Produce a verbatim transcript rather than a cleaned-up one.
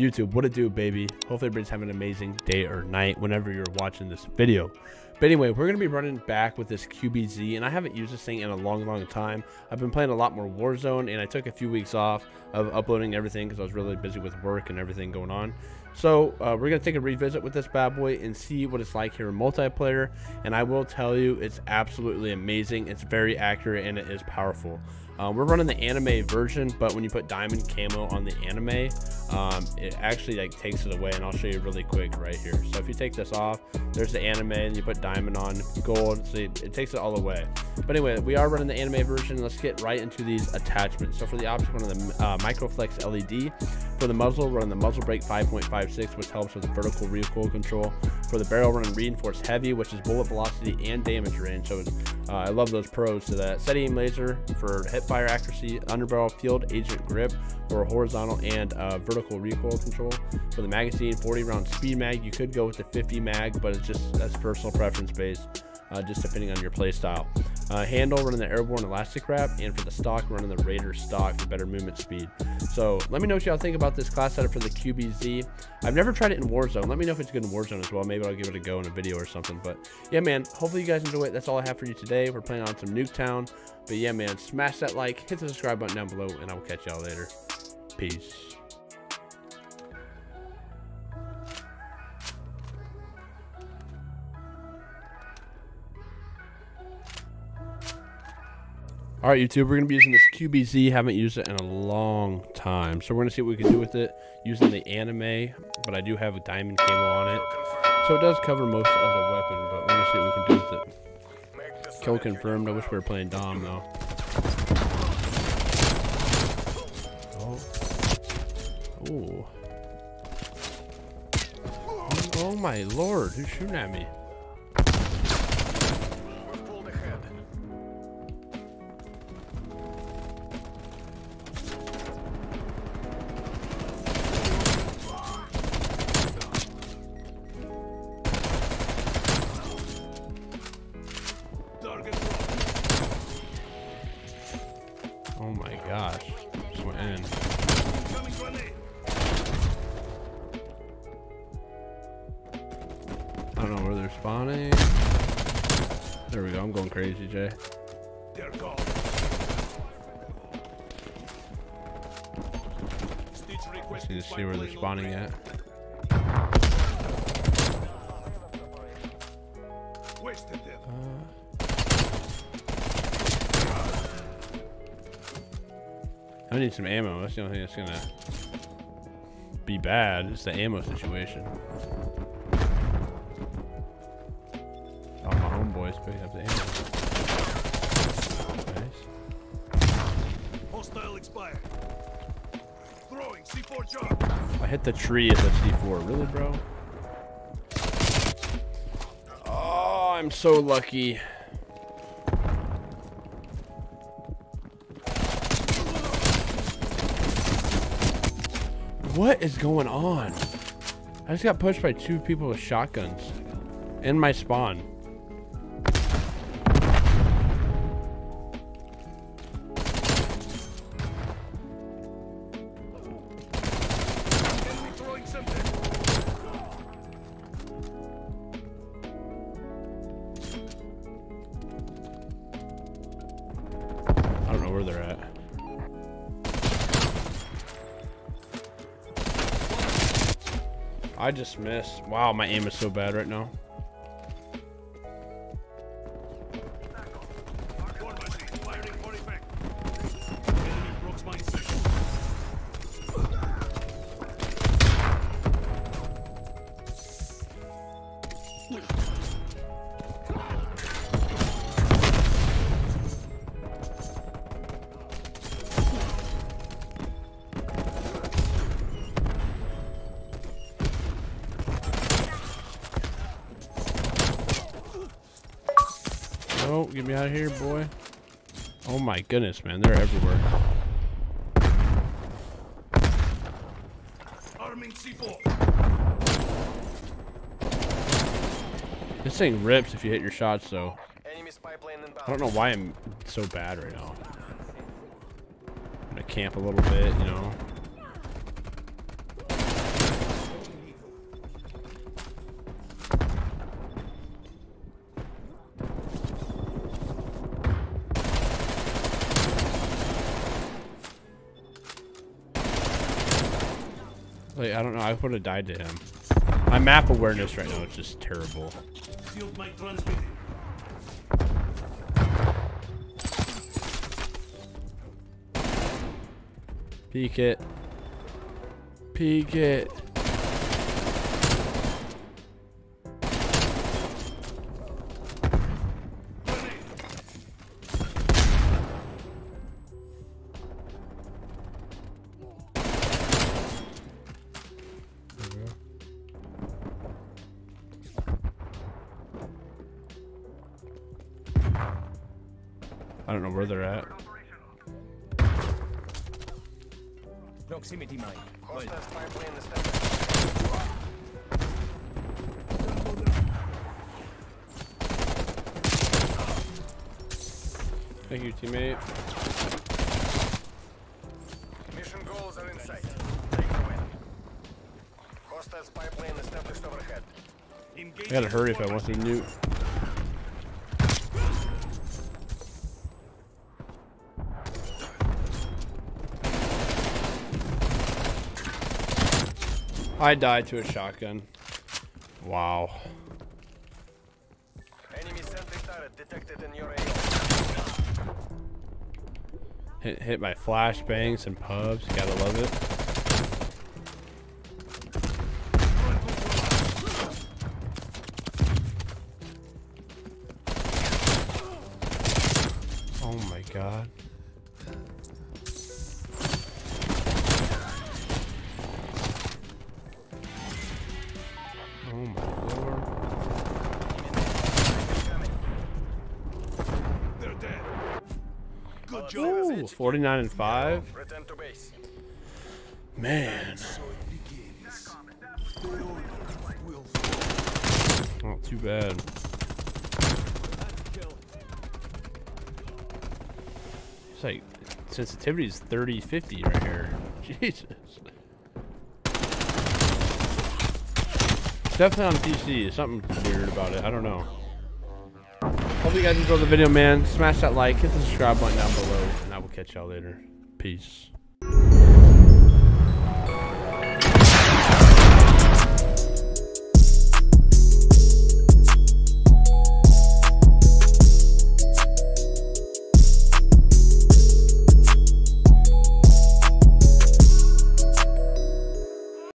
YouTube, what it do, baby? Hopefully everybody's having an amazing day or night whenever you're watching this video. But anyway, we're going to be running back with this Q B Z, and I haven't used this thing in a long, long time. I've been playing a lot more Warzone, and I took a few weeks off of uploading everything because I was really busy with work and everything going on. So uh, we're going to take a revisit with this bad boy and see what it's like here in multiplayer. And I will tell you, it's absolutely amazing. It's very accurate, and it is powerful. Uh, we're running the anime version, but when you put diamond camo on the anime, um, it actually like takes it away, and I'll show you really quick right here. So if you take this off, there's the anime, and you put diamond on gold, so it, it takes it all away. But anyway, we are running the anime version. Let's get right into these attachments. So for the optic, one of the uh, microflex L E D. For the muzzle, we're running the muzzle brake five point five six, which helps with vertical recoil control. For the barrel, we're running reinforced heavy, which is bullet velocity and damage range. So it's, uh, I love those pros to that. Steady aim laser for hip fire accuracy, underbarrel field agent grip for horizontal and uh, vertical recoil control. For the magazine, forty round speed mag. You could go with the fifty mag, but it's just, that's personal preference based, uh, just depending on your play style. Uh, handle, running the airborne elastic wrap, and for the stock, running the Raider stock for better movement speed. So let me know what y'all think about this class setup for the Q B Z. I've never tried it in Warzone. Let me know if it's good in Warzone as well. Maybe I'll give it a go in a video or something. But yeah, man, hopefully you guys enjoy it. That's all I have for you today. We're playing on some Nuketown. But yeah, man, smash that like, hit the subscribe button down below, and I will catch y'all later. Peace. All right, YouTube, we're going to be using this Q B Z. Haven't used it in a long time. So we're going to see what we can do with it using the anime, but I do have a diamond cable on it. So it does cover most of the weapon, but we're going to see what we can do with it. Kill confirmed. I wish we were playing Dom, though. Oh. Ooh. Oh, my Lord. Who's shooting at me? Oh my gosh, just went in. I don't know where they're spawning. There we go, I'm going crazy, Jay. They're gone. Just need to see where they're spawning at. Uh, I need some ammo. That's the only thing that's gonna be bad. It's the ammo situation. Oh, my homeboy's picking up the ammo. Nice. Hostile expired. Throwing C four charge. I hit the tree at the C four. Really, bro? Oh, I'm so lucky. What is going on? I just got pushed by two people with shotguns in my spawn. Enemy throwing something. I don't know where they're at. I just missed. Wow, my aim is so bad right now. Oh, get me out of here, boy. Oh my goodness, man, they're everywhere. Arming C four. This thing rips if you hit your shots, though. I don't know why I'm so bad right now. I'm gonna camp a little bit, you know. Like, I don't know. I would have died to him. My map awareness right now is just terrible. Field mic transmitting. Peek it. Peek it. I don't know where they're at. Proximity mine. Thank you, teammate. Mission goals are in sight. Take the win. Hostiles pipeline established overhead. I gotta hurry if I want to nuke. I died to a shotgun. Wow. Enemy sentry turret detected in your area. Hit hit by flashbangs and pubs. Gotta love it. Oh my god. Ooh, forty-nine and five. Man. Not too bad. It's like sensitivity is thirty fifty right here. Jesus. Definitely on P C. There's something weird about it. I don't know. Hope you guys enjoyed the video, man. Smash that like, hit the subscribe button down below, and I will catch y'all later. Peace.